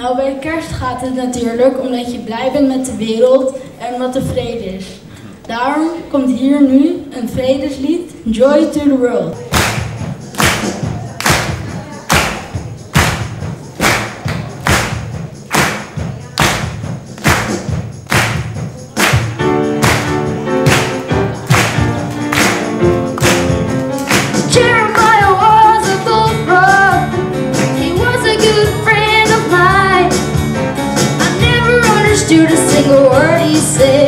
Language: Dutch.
Nou, bij kerst gaat het natuurlijk omdat je blij bent met de wereld en wat de vrede is. Daarom komt hier nu een vredeslied, Joy to the World. Dude, a single word he said.